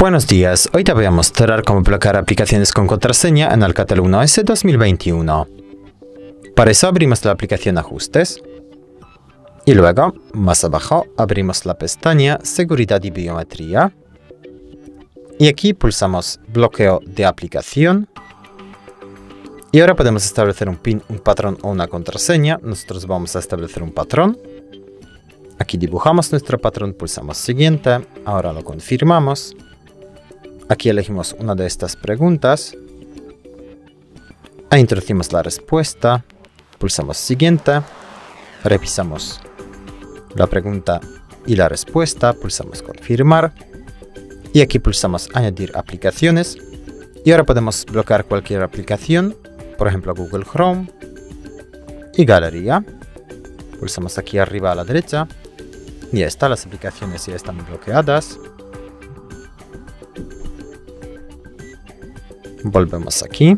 Buenos días, hoy te voy a mostrar cómo bloquear aplicaciones con contraseña en Alcatel 1S 2021. Para eso abrimos la aplicación Ajustes y luego, más abajo, abrimos la pestaña Seguridad y Biometría y aquí pulsamos Bloqueo de aplicación. Y ahora podemos establecer un PIN, un patrón o una contraseña. Nosotros vamos a establecer un patrón. Aquí dibujamos nuestro patrón, pulsamos Siguiente. Ahora lo confirmamos. Aquí elegimos una de estas preguntas. E introducimos la respuesta. Pulsamos Siguiente. Revisamos la pregunta y la respuesta. Pulsamos Confirmar. Y aquí pulsamos Añadir aplicaciones. Y ahora podemos bloquear cualquier aplicación. Por ejemplo, Google Chrome y Galería. Pulsamos aquí arriba a la derecha. Ya está, las aplicaciones ya están bloqueadas. Volvemos aquí.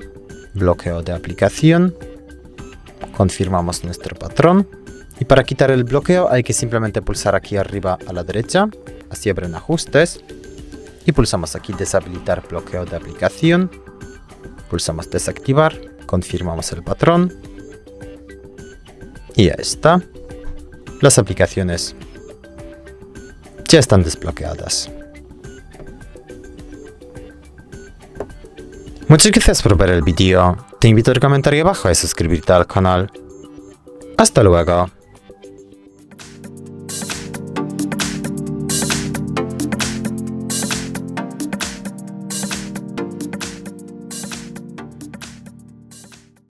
Bloqueo de aplicación. Confirmamos nuestro patrón. Y para quitar el bloqueo hay que simplemente pulsar aquí arriba a la derecha. Así abren Ajustes. Y pulsamos aquí Deshabilitar bloqueo de aplicación. Pulsamos Desactivar. Confirmamos el patrón y ya está. Las aplicaciones ya están desbloqueadas. Muchas gracias por ver el vídeo. Te invito a dar comentario abajo y suscribirte al canal. Hasta luego.